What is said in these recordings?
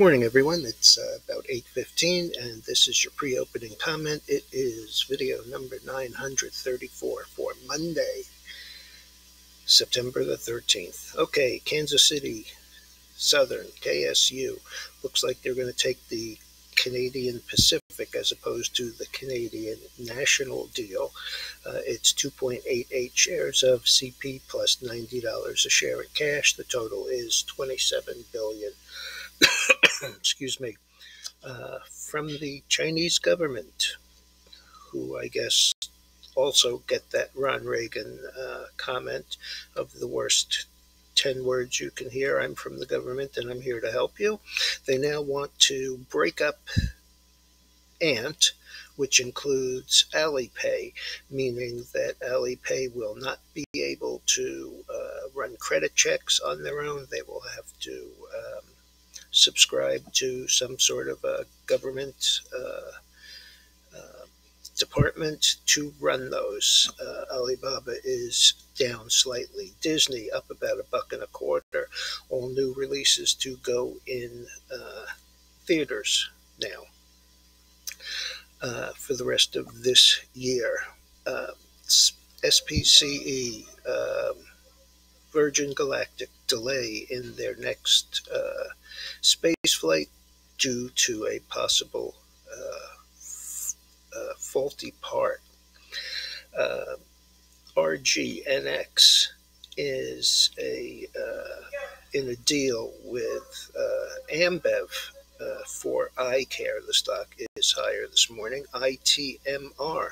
Morning, everyone. It's about 8:15, and this is your pre-opening comment. It is video number 934 for Monday, September the 13th. Okay, Kansas City Southern, KSU. Looks like they're going to take the Canadian Pacific as opposed to the Canadian National deal. It's 2.88 shares of CP plus $90 a share in cash. The total is $27 billion. Excuse me, from the Chinese government, who I guess also get that Ron Reagan comment of the worst 10 words you can hear. I'm from the government and I'm here to help you. They now want to break up ANT, which includes Alipay, meaning that Alipay will not be able to run credit checks on their own. They will have to subscribe to some sort of a government department to run those. Alibaba is down slightly. Disney up about $1.25. All new releases to go in theaters now for the rest of this year. SPCE, Virgin Galactic delay in their next space flight due to a possible faulty part. RGNX is in a deal with Ambev for eye care. The stock is higher this morning. ITMR,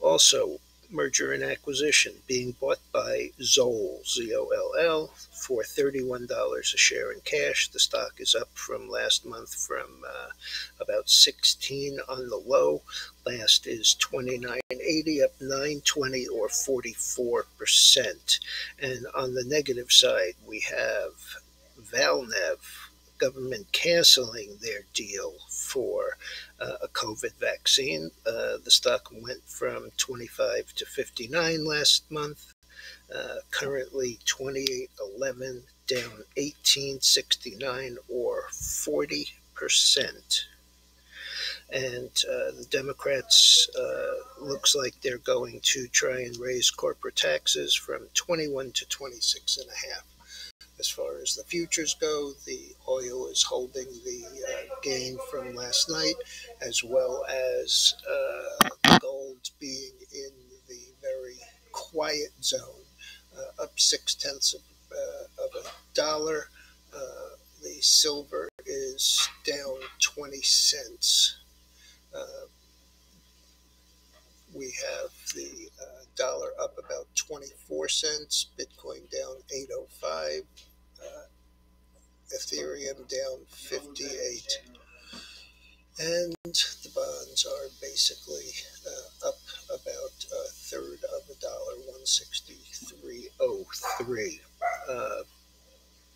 also merger and acquisition, being bought by Zoll, Z-O-L-L, for $31 a share in cash. The stock is up from last month from about 16 on the low. Last is $29.80, up $9.20 or 44%. And on the negative side, we have Valnev, government canceling their deal for a COVID vaccine. The stock went from 25 to 59 last month, currently 28.11, down 18.69 or 40%. And the Democrats, looks like they're going to try and raise corporate taxes from 21 to 26.5. As far as the futures go, the oil is holding the gain from last night, as well as gold being in the very quiet zone, up 0.6 of $1. The silver is down 20 cents. We have the dollar up about 24 cents, Bitcoin down 8.05. Ethereum down 58, and the bonds are basically up about a third of $1, 163.03.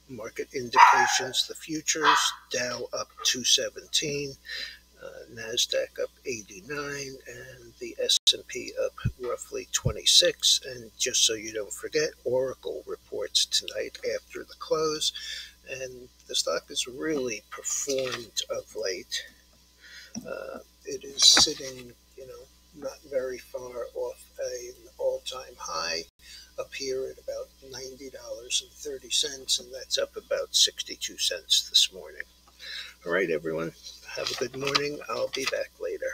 Market indications: the futures Dow up 217, NASDAQ up 89, and the S&P up roughly 26. And just so you don't forget, Oracle reports tonight after the close, and the stock has really performed of late. It is sitting, not very far off an all-time high, up here at about $90.30, and that's up about 62 cents this morning. All right, everyone. Have a good morning. I'll be back later.